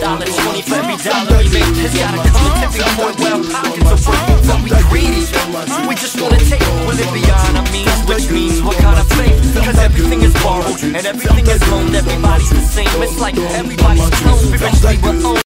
$1, 20 for every dollar we make. It's gotta come with tipping point. Well, pockets are full, but we greedy. We just wanna take. Will it be on our means? Which means what kind of faith? Cause everything is borrowed and everything is loaned. Everybody's the same. It's like everybody's clone. Eventually we're owned.